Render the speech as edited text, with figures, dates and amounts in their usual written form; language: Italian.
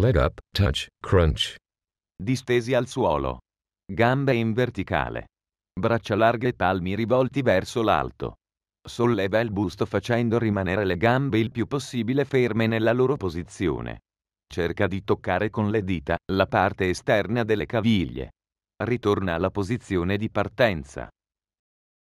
Let up, touch, crunch. Distesi al suolo. Gambe in verticale. Braccia larghe e palmi rivolti verso l'alto. Solleva il busto facendo rimanere le gambe il più possibile ferme nella loro posizione. Cerca di toccare con le dita la parte esterna delle caviglie. Ritorna alla posizione di partenza.